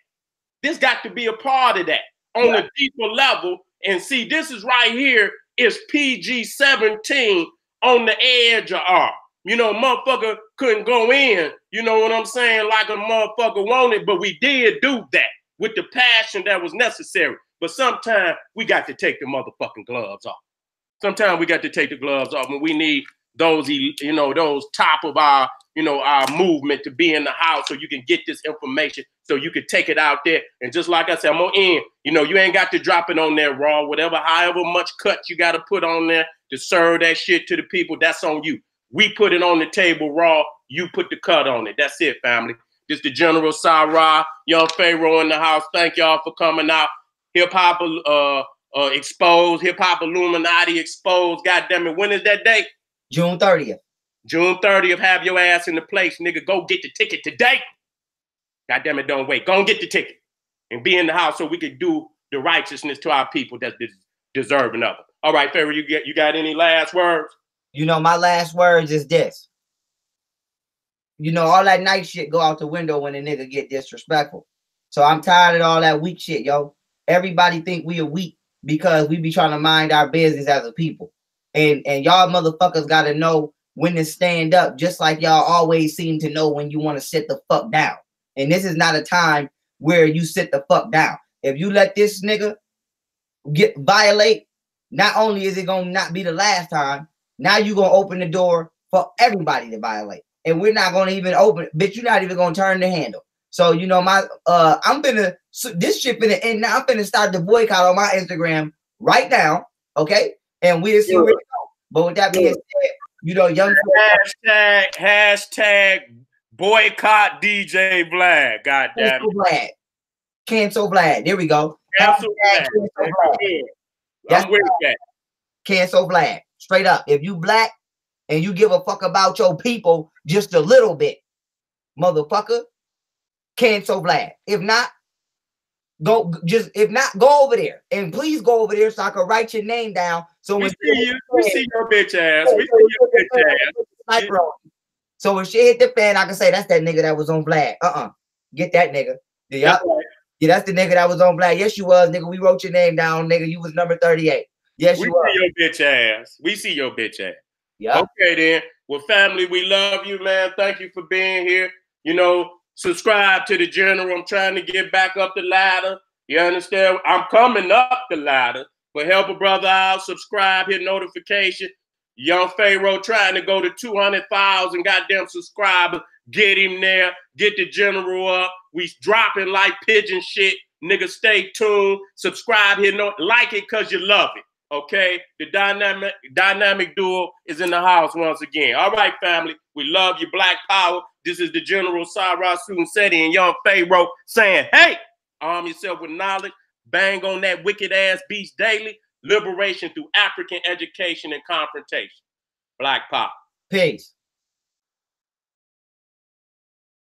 This got to be a part of that on yeah. a deeper level. And see, this is right here is P G seventeen on the edge of R. You know, motherfucker couldn't go in, you know what I'm saying, like a motherfucker wanted, but we did do that with the passion that was necessary. But sometimes we got to take the motherfucking gloves off. Sometimes we got to take the gloves off when we need those, you know, those top of our, you know, our movement to be in the house so you can get this information, so you can take it out there. And just like I said, I'm going to end. You know, you ain't got to drop it on there raw, whatever, however much cut you got to put on there to serve that shit to the people, that's on you. We put it on the table raw, you put the cut on it. That's it, family. This the General Sara, Young Pharaoh in the house. Thank y'all for coming out. Hip-hop uh, uh, exposed, hip-hop Illuminati exposed. God damn it, when is that date? June thirtieth. June thirtieth, have your ass in the place, nigga. Go get the ticket today. God damn it, don't wait. Go and get the ticket and be in the house so we can do the righteousness to our people that's deserving of it. All right, Pharaoh, you get, you got any last words? You know, my last words is this. You know, all that nice shit go out the window when a nigga get disrespectful. So I'm tired of all that weak shit, yo. Everybody think we are weak because we be trying to mind our business as a people. And, and y'all motherfuckers got to know when to stand up, just like y'all always seem to know when you want to sit the fuck down. And this is not a time where you sit the fuck down. If you let this nigga get violate, not only is it going to not be the last time, now you're going to open the door for everybody to violate. And we're not going to even open it. Bitch, you're not even going to turn the handle. So, you know, my uh, I'm finna, this shit finna end now. I'm finna start the boycott on my Instagram right now, okay? And we'll see yeah. where it goes. But with that being yeah. said, you know, young hashtag, hashtag boycott D J Vlad. God damn it. Vlad. Cancel Vlad. There we go. Cancel hashtag Vlad. Cancel Vlad. That's I'm with Vlad. That. Cancel Vlad. Straight up. If you black and you give a fuck about your people just a little bit, motherfucker, cancel Vlad. If not, go just if not, go over there. And please go over there so I can write your name down. So we see you, we see your bitch ass. We see your bitch ass. So when she hit the fan, I can say that's that nigga that was on Vlad. Uh-uh. Get that nigga. Yeah, yeah, that's the nigga that was on Vlad. Yes, you was, nigga. We wrote your name down, nigga. You was number thirty-eight. Yes, we you see are. your bitch ass. We see your bitch ass. Yeah. Okay, then. Well, family, we love you, man. Thank you for being here. You know, subscribe to the General. I'm trying to get back up the ladder. You understand? I'm coming up the ladder. But help a brother out. Subscribe. Hit notification. Young Pharaoh trying to go to two hundred thousand goddamn subscribers. Get him there. Get the General up. We dropping like pigeon shit. Nigga, stay tuned. Subscribe. Hit no like it because you love it. Okay, the dynamic dynamic duo is in the house once again. All right, family, we love you, Black Power. This is the General Sara Suten Seti and Young Pharaoh saying, hey, arm yourself with knowledge, bang on that wicked ass beast daily, liberation through African education and confrontation. Black Power. Peace.